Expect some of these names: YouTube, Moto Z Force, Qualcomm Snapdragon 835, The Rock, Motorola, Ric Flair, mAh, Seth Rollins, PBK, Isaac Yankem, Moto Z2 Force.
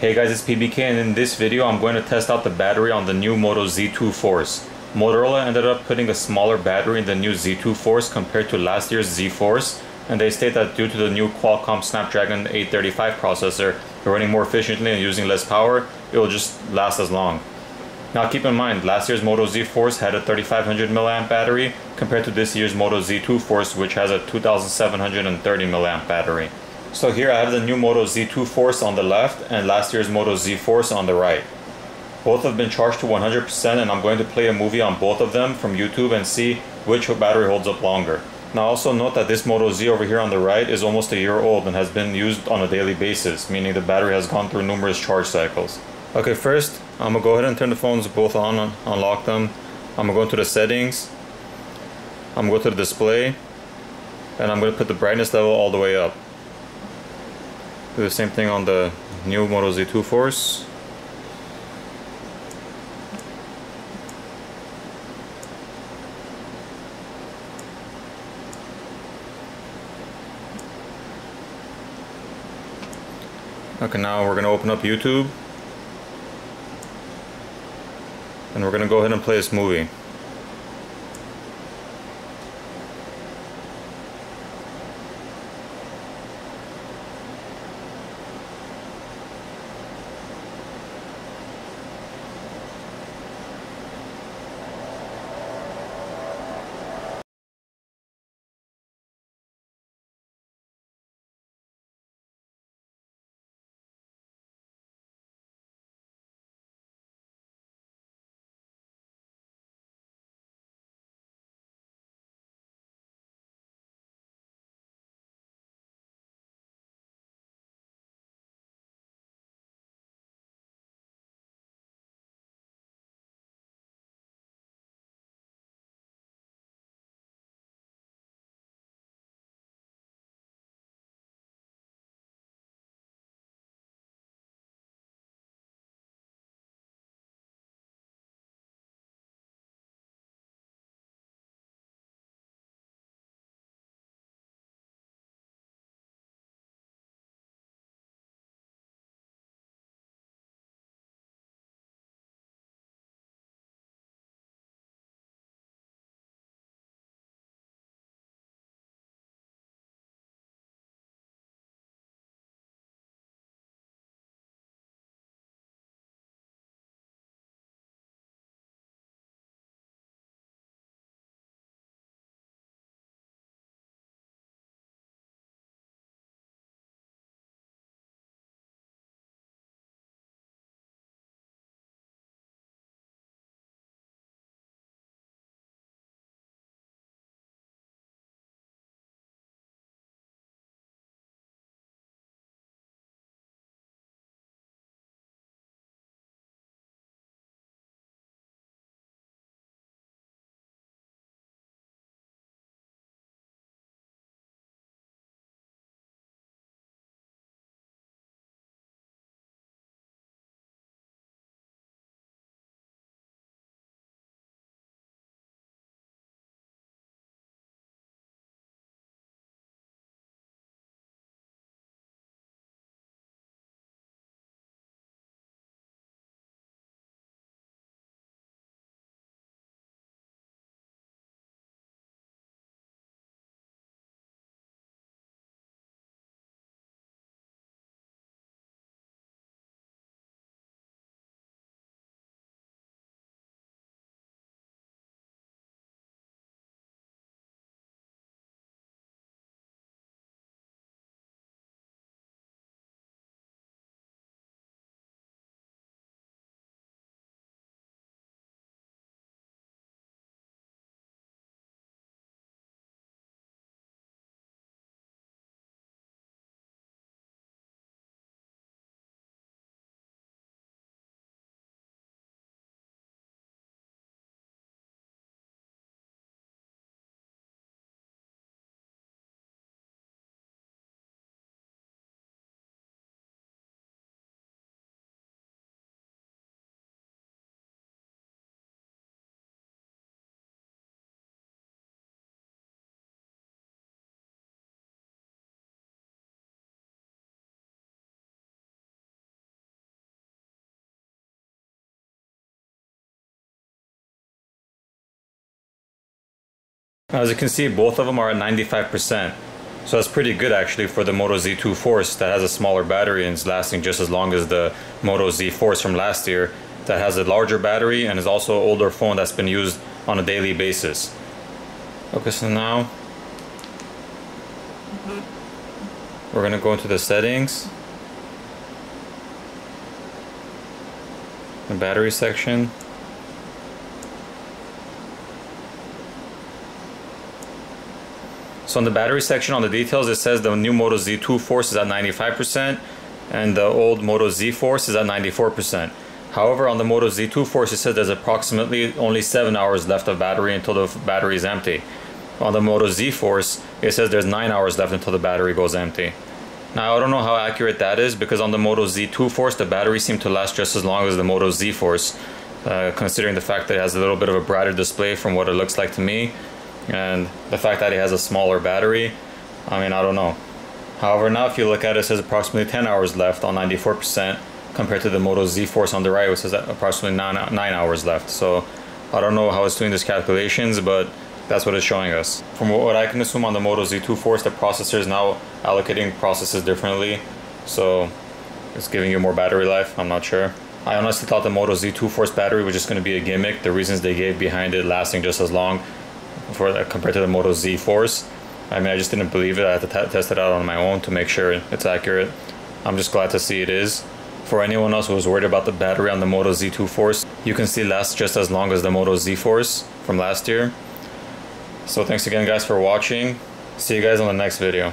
Hey guys, it's PBK, and in this video I'm going to test out the battery on the new Moto Z2 Force. Motorola ended up putting a smaller battery in the new Z2 Force compared to last year's Z Force, and they state that due to the new Qualcomm Snapdragon 835 processor running more efficiently and using less power, it will just last as long. Now keep in mind, last year's Moto Z Force had a 3500 mAh battery compared to this year's Moto Z2 Force, which has a 2730 mAh battery. So here I have the new Moto Z2 Force on the left and last year's Moto Z Force on the right. Both have been charged to 100%, and I'm going to play a movie on both of them from YouTube and see which battery holds up longer. Now also note that this Moto Z over here on the right is almost a year old and has been used on a daily basis, meaning the battery has gone through numerous charge cycles. Okay, first I'm going to go ahead and turn the phones both on, unlock them. I'm going to go into the settings, I'm going to go to the display, and I'm going to put the brightness level all the way up. Do the same thing on the new Moto Z2 Force. Okay, now we're going to open up YouTube, and we're going to go ahead and play this movie. As you can see, both of them are at 95%, so that's pretty good actually for the Moto Z2 Force that has a smaller battery and is lasting just as long as the Moto Z Force from last year that has a larger battery and is also an older phone that's been used on a daily basis. Okay, so now we're going to go into the settings, the battery section. So in the battery section, on the details, it says the new Moto Z2 Force is at 95% and the old Moto Z Force is at 94%. However, on the Moto Z2 Force, it says there's approximately only 7 hours left of battery until the battery is empty. On the Moto Z Force, it says there's 9 hours left until the battery goes empty. Now, I don't know how accurate that is, because on the Moto Z2 Force, the battery seemed to last just as long as the Moto Z Force, considering the fact that it has a little bit of a brighter display from what it looks like to me, and the fact that it has a smaller battery. I mean, I don't know. However, now if you look at it, it says approximately 10 hours left on 94% compared to the Moto Z Force on the right, which says approximately 9 hours left. So I don't know how it's doing these calculations, but that's what it's showing us. From what I can assume, on the Moto Z2 Force, the processor is now allocating processes differently, so it's giving you more battery life. I'm not sure. I honestly thought the Moto Z2 Force battery was just going to be a gimmick, the reasons they gave behind it lasting just as long compared to the Moto Z Force. I mean, I just didn't believe it. I had to test it out on my own to make sure it's accurate. I'm just glad to see it is. For anyone else who was worried about the battery on the Moto Z2 Force, you can see it lasts just as long as the Moto Z Force from last year. So thanks again guys for watching. See you guys on the next video.